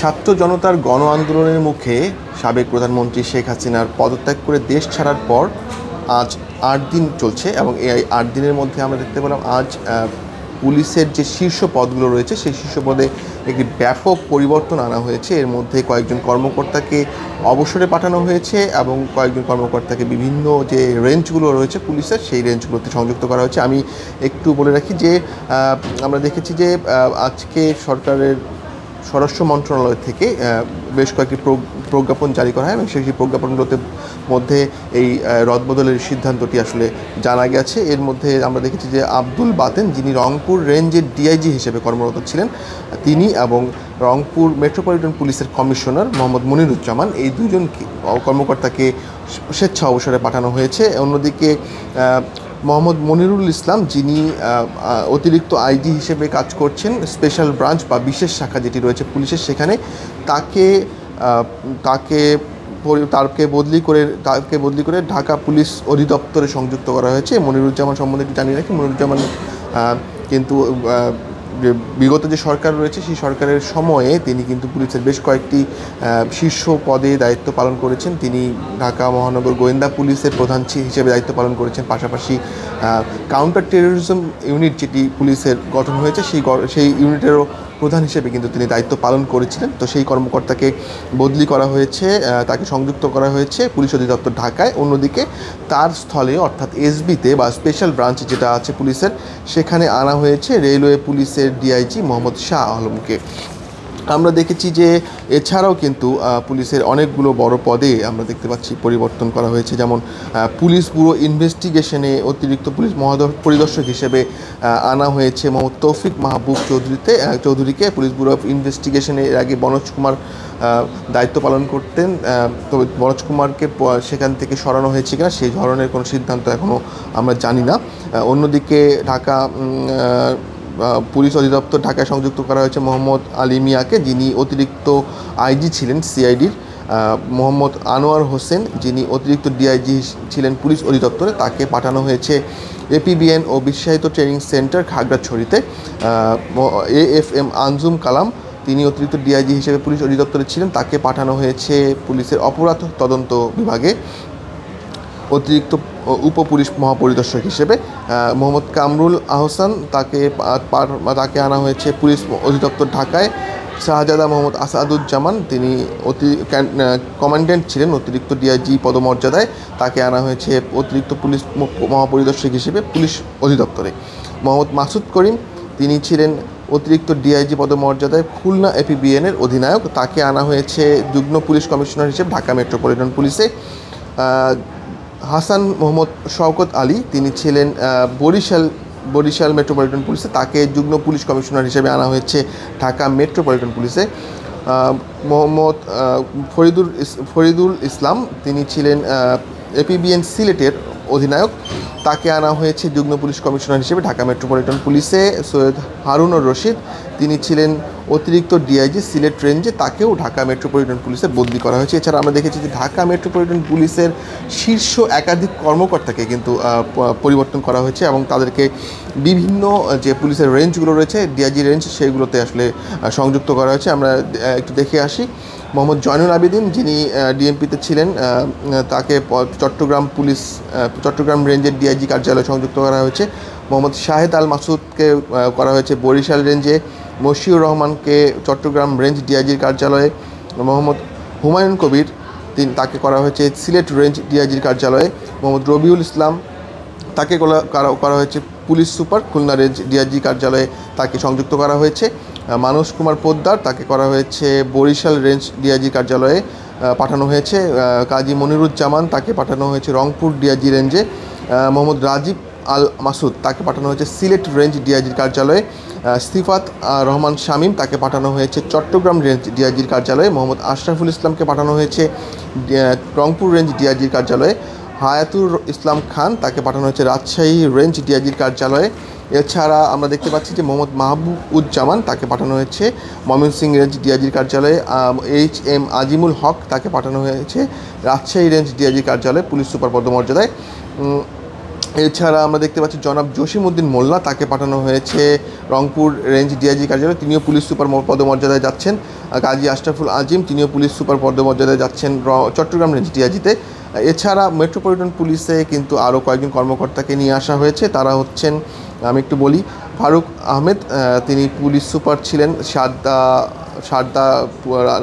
ছাত্র জনতার গণ আন্দোলনের মুখে সাবেক প্রধানমন্ত্রী শেখ হাসিনার পদত্যাগ করে দেশ ছাড়ার পর আজ 8 দিন চলছে, এবং এই 8 দিনের মধ্যে আমরা দেখতে পেলাম আজ পুলিশের যে শীর্ষ পদগুলো রয়েছে সেই শীর্ষ পদে একটি ব্যাপক পরিবর্তন আনা হয়েছে। এর মধ্যে কয়েকজন কর্মকর্তাকে অবসরে পাঠানো হয়েছে এবং কয়েকজন কর্মকর্তাকে বিভিন্ন যে রেঞ্জগুলো রয়েছে পুলিশের সেই রেঞ্জগুলোতে সংযুক্ত করা হয়েছে। আমি একটু বলে রাখি যে আমরা দেখেছি যে আজকে সরকারের স্বরাষ্ট্র মন্ত্রণালয় থেকে বেশ কয়েকটি প্রজ্ঞাপন জারি করা হয় এবং সেই প্রজ্ঞাপনগুলোতে মধ্যে এই রদবদলের সিদ্ধান্তটি আসলে জানা গেছে। এর মধ্যে আমরা দেখেছি যে আব্দুল বাতেন, যিনি রংপুর রেঞ্জের ডিআইজি হিসেবে কর্মরত ছিলেন, তিনি এবং রংপুর মেট্রোপলিটন পুলিশের কমিশনার মোহাম্মদ মনিরুজ্জামান, এই দুজন কর্মকর্তাকে স্বেচ্ছা অবসরে পাঠানো হয়েছে। অন্যদিকে মোহাম্মদ মনিরুল ইসলাম, যিনি অতিরিক্ত আইজি হিসেবে কাজ করছেন স্পেশাল ব্রাঞ্চ বা বিশেষ শাখা যেটি রয়েছে পুলিশের, সেখানে তাকে বদলি করে ঢাকা পুলিশ অধিদপ্তরে সংযুক্ত করা হয়েছে। মনিরুজ্জামান সম্বন্ধে একটু জানিয়ে রাখি, মনিরুজ্জামান কিন্তু বিগত যে সরকার রয়েছে সেই সরকারের সময়ে তিনি কিন্তু পুলিশের বেশ কয়েকটি শীর্ষ পদে দায়িত্ব পালন করেছেন। তিনি ঢাকা মহানগর গোয়েন্দা পুলিশের প্রধান হিসেবে দায়িত্ব পালন করেছেন, পাশাপাশি কাউন্টার টেরোরিজম ইউনিট যেটি পুলিশের গঠন হয়েছে সেই ইউনিটেরও প্রধান হিসেবে কিন্তু তিনি দায়িত্ব পালন করেছিলেন। তো সেই কর্মকর্তাকে বদলি করা হয়েছে, তাকে সংযুক্ত করা হয়েছে পুলিশ অধিদপ্তর ঢাকায়। অন্যদিকে তার স্থলে অর্থাৎ এসবিতে বা স্পেশাল ব্রাঞ্চ যেটা আছে পুলিশের, সেখানে আনা হয়েছে রেলওয়ে পুলিশের ডিআইজি মোহাম্মদ শাহ আলমকে। আমরা দেখেছি যে এছাড়াও কিন্তু পুলিশের অনেকগুলো বড় পদে আমরা দেখতে পাচ্ছি পরিবর্তন করা হয়েছে, যেমন পুলিশ ব্যুরো ইনভেস্টিগেশনে অতিরিক্ত পুলিশ মহাপরিদর্শক হিসেবে আনা হয়েছে মোহাম্মদ তৌফিক মাহবুব চৌধুরীকে। পুলিশ ব্যুরো অফ ইনভেস্টিগেশনে এর আগে মনোজ কুমার দায়িত্ব পালন করতেন, তবে মনোজ কুমারকে সেখান থেকে সরানো হয়েছে কিনা সেই ধরনের কোনো সিদ্ধান্ত এখনও আমরা জানি না। অন্যদিকে ঢাকা পুলিশ অধিদপ্তর ঢাকায় সংযুক্ত করা হয়েছে মোহাম্মদ আলী মিয়াকে, যিনি অতিরিক্ত আইজি ছিলেন সিআইডির। মোহাম্মদ আনোয়ার হোসেন, যিনি অতিরিক্ত ডিআইজি ছিলেন পুলিশ অধিদপ্তরে, তাকে পাঠানো হয়েছে এপিবিএন ও বিশ্বায়িত ট্রেনিং সেন্টার খাগড়াছড়িতে। AFM আনজুম কালাম, তিনি অতিরিক্ত ডিআইজি হিসেবে পুলিশ অধিদপ্তরে ছিলেন, তাকে পাঠানো হয়েছে পুলিশের অপরাধ তদন্ত বিভাগে অতিরিক্ত উপপুলিশ মহাপরিদর্শক হিসেবে। মোহাম্মদ কামরুল আহসান, তাকে আনা হয়েছে পুলিশ অধিদপ্তর ঢাকায়। শাহজাদা মোহাম্মদ আসাদুজ্জামান, তিনি কমান্ড্যান্ট ছিলেন অতিরিক্ত ডিআইজি পদমর্যাদায়, তাকে আনা হয়েছে অতিরিক্ত পুলিশ মহাপরিদর্শক হিসেবে পুলিশ অধিদপ্তরে। মোহাম্মদ মাসুদ করিম, তিনি ছিলেন অতিরিক্ত ডিআইজি পদমর্যাদায় খুলনা এপিবিএনের অধিনায়ক, তাকে আনা হয়েছে যুগ্ম পুলিশ কমিশনার হিসেবে ঢাকা মেট্রোপলিটন পুলিশে। হাসান মোহাম্মদ শওকত আলী, তিনি ছিলেন বরিশাল মেট্রোপলিটন পুলিশে, তাকে যুগ্ম পুলিশ কমিশনার হিসেবে আনা হয়েছে ঢাকা মেট্রোপলিটন পুলিশে। মোহাম্মদ ফরিদুল ইসলাম, তিনি ছিলেন এপিবিএন সিলেটের অধিনায়ক, তাকে আনা হয়েছে যুগ্ম পুলিশ কমিশনার হিসেবে ঢাকা মেট্রোপলিটন পুলিশে। সৈয়দ হারুনুর রশিদ, তিনি ছিলেন অতিরিক্ত ডিআইজি সিলেট রেঞ্জে, তাকেও ঢাকা মেট্রোপলিটন পুলিশে বদলি করা হয়েছে। এছাড়া আমরা দেখেছি যে ঢাকা মেট্রোপলিটন পুলিশের শীর্ষ একাধিক কর্মকর্তাকে কিন্তু পরিবর্তন করা হয়েছে এবং তাদেরকে বিভিন্ন যে পুলিশের রেঞ্জগুলো রয়েছে ডিআইজি রেঞ্জ সেইগুলোতে আসলে সংযুক্ত করা হয়েছে। আমরা একটু দেখে আসি। মোহাম্মদ জয়নুল আবেদিন, যিনি ডিএমপিতে ছিলেন, তাকে চট্টগ্রাম রেঞ্জের ডিআইজি কার্যালয়ে সংযুক্ত করা হয়েছে। মোহাম্মদ শাহেদ আল মাসুদকে করা হয়েছে বরিশাল রেঞ্জে। মশিউর রহমানকে চট্টগ্রাম রেঞ্জ ডিআইজির কার্যালয়ে। মোহাম্মদ হুমায়ুন কবির, তাকে করা হয়েছে সিলেট রেঞ্জ ডিআইজির কার্যালয়ে। মোহাম্মদ রবিউল ইসলাম, তাকে করা হয়েছে police super Khulna range DIG কার্যালয়ে, তাকে সংযুক্ত করা হয়েছে। মানস কুমার পোদ্দার, তাকে করা হয়েছে বরিশাল রেঞ্জ ডিআইজি কার্যালয়ে পাঠানো হয়েছে। কাজী মনিরুজ্জামান, তাকে পাঠানো হয়েছে রংপুর ডিআইজি রেঞ্জে। মোহাম্মদ রাজীব আল মাসুদ, তাকে পাঠানো হয়েছে সিলেট রেঞ্জ ডিআইজির কার্যালয়ে। সিফাত রহমান শামীম, তাকে পাঠানো হয়েছে চট্টগ্রাম রেঞ্জ ডিআইজির কার্যালয়ে। মোহাম্মদ আশরাফুল ইসলামকে পাঠানো হয়েছে রংপুর রেঞ্জ ডিআইজির কার্যালয়ে। হায়াতুর ইসলাম খান, তাকে পাঠানো হয়েছে রাজশাহী রেঞ্জ ডিআইজির কার্যালয়ে। এছাড়া আমরা দেখতে পাচ্ছি যে মোহাম্মদ মাহবুবুজ্জামান, তাকে পাঠানো হয়েছে ময়মনসিংহ রেঞ্জ ডিআইজির কার্যালয়ে। HM আজিমুল হক, তাকে পাঠানো হয়েছে রাজশাহী রেঞ্জ ডিআইজির কার্যালয়ে পুলিশ সুপার পদমর্যাদায়। এছাড়া আমরা দেখতে পাচ্ছি জনাব জসিমউদ্দিন মোল্লা, তাকে পাঠানো হয়েছে রংপুর রেঞ্জ ডিআইজি কার্যালয়ে, তিনিও পুলিশ সুপার পদমর্যাদায় যাচ্ছেন। গাজী আশরাফুল আজিম, তিনিও পুলিশ সুপার পদমর্যাদায় যাচ্ছেন চট্টগ্রাম রেঞ্জ ডিআইজিতে। এছাড়া মেট্রোপলিটন পুলিশে কিন্তু আরও কয়েকজন কর্মকর্তাকে নিয়ে আসা হয়েছে, তারা হচ্ছেন, আমি একটু বলি, ফারুক আহমেদ, তিনি পুলিশ সুপার ছিলেন সারদা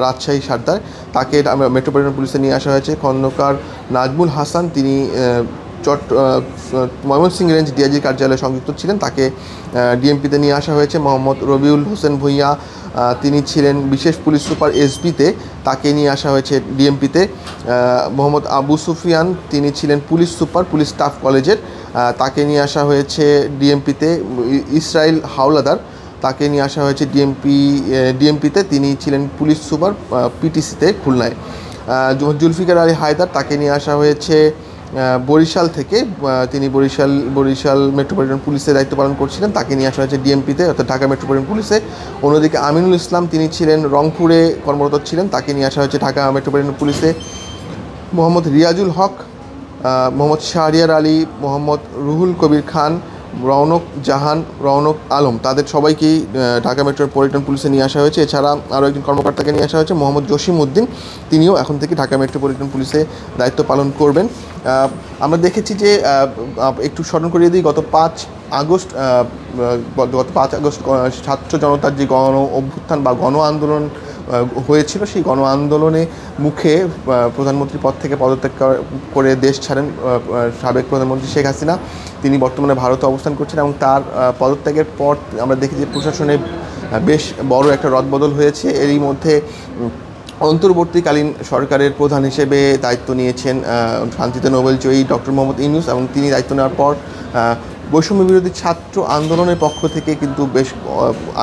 রাজশাহী সারদার, তাকে মেট্রোপলিটন পুলিশে নিয়ে আসা হয়েছে। খন্দকার নাজমুল হাসান, তিনি ময়মনসিংহ রেঞ্জ ডিআইজির কার্যালয়ে সংযুক্ত ছিলেন, তাকে ডিএমপিতে নিয়ে আসা হয়েছে। মোহাম্মদ রবিউল হোসেন ভূঁইয়া, তিনি ছিলেন বিশেষ পুলিশ সুপার এসবিতে, তাকে নিয়ে আসা হয়েছে ডিএমপিতে। মোহাম্মদ আবু সুফিয়ান, তিনি ছিলেন পুলিশ সুপার পুলিশ স্টাফ কলেজের, তাকে নিয়ে আসা হয়েছে ডিএমপিতে। ইসরাইল হাওলাদার, তাকে নিয়ে আসা হয়েছে ডিএমপিতে, তিনি ছিলেন পুলিশ সুপার পিটিসিতে খুলনায়। জুলফিকার আলী হায়দার, তাকে নিয়ে আসা হয়েছে বরিশাল থেকে, তিনি বরিশাল মেট্রোপলিটন পুলিশের দায়িত্ব পালন করছিলেন, তাকে নিয়ে আসা হয়েছে ডিএমপিতে অর্থাৎ ঢাকা মেট্রোপলিটন পুলিশে। অন্যদিকে আমিনুল ইসলাম, তিনি ছিলেন রংপুরে কর্মরত ছিলেন, তাকে নিয়ে আসা হয়েছে ঢাকা মেট্রোপলিটন পুলিশে। মোহাম্মদ রিয়াজুল হক, মোহাম্মদ শাহরিয়ার আলী, মোহাম্মদ রুহুল কবির খান, রওনক জাহান, রওনক আলম, তাদের সবাইকেই ঢাকা মেট্রোপলিটন পুলিশে নিয়ে আসা হয়েছে। এছাড়া আরও একজন কর্মকর্তাকে নিয়ে আসা হয়েছে, মোহাম্মদ জসিমউদ্দিন, তিনিও এখন থেকে ঢাকা মেট্রোপলিটন পুলিশে দায়িত্ব পালন করবেন। আমরা দেখেছি যে, একটু স্মরণ করিয়ে দিই, গত 5 আগস্ট ছাত্র জনতার যে গণ অভ্যুত্থান বা গণ আন্দোলন হয়েছিল, সেই গণ আন্দোলনে মুখে প্রধানমন্ত্রীর পদ থেকে পদত্যাগ করে দেশ ছাড়েন সাবেক প্রধানমন্ত্রী শেখ হাসিনা। তিনি বর্তমানে ভারতে অবস্থান করছেন এবং তার পদত্যাগের পর আমরা দেখি যে প্রশাসনে বেশ বড় একটা রদবদল হয়েছে। এরই মধ্যে অন্তর্বর্তীকালীন সরকারের প্রধান হিসেবে দায়িত্ব নিয়েছেন শান্তিতে নোবেলজয়ী ডক্টর মোহাম্মদ ইউনূস, এবং তিনি দায়িত্ব নেওয়ার পর বৈষম্য বিরোধী ছাত্র আন্দোলনের পক্ষ থেকে কিন্তু বেশ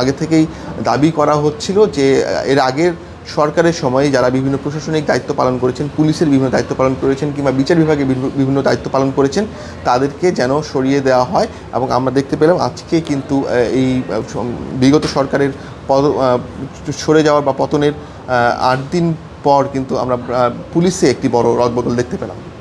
আগে থেকেই দাবি করা হচ্ছিল যে, এর আগের সরকারের সময়ে যারা বিভিন্ন প্রশাসনিক দায়িত্ব পালন করেছেন, পুলিশের বিভিন্ন দায়িত্ব পালন করেছেন কিংবা বিচার বিভাগে বিভিন্ন দায়িত্ব পালন করেছেন, তাদেরকে যেন সরিয়ে দেওয়া হয়। এবং আমরা দেখতে পেলাম আজকে কিন্তু এই বিগত সরকারের সরে যাওয়ার বা পতনের 8 দিন পর কিন্তু আমরা পুলিশে একটি বড় রদবদল দেখতে পেলাম।